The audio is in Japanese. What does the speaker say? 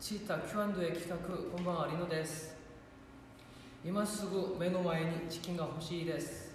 チータ Q&A 企画今晩ありのです。今すぐ目の前にチキンが欲しいです。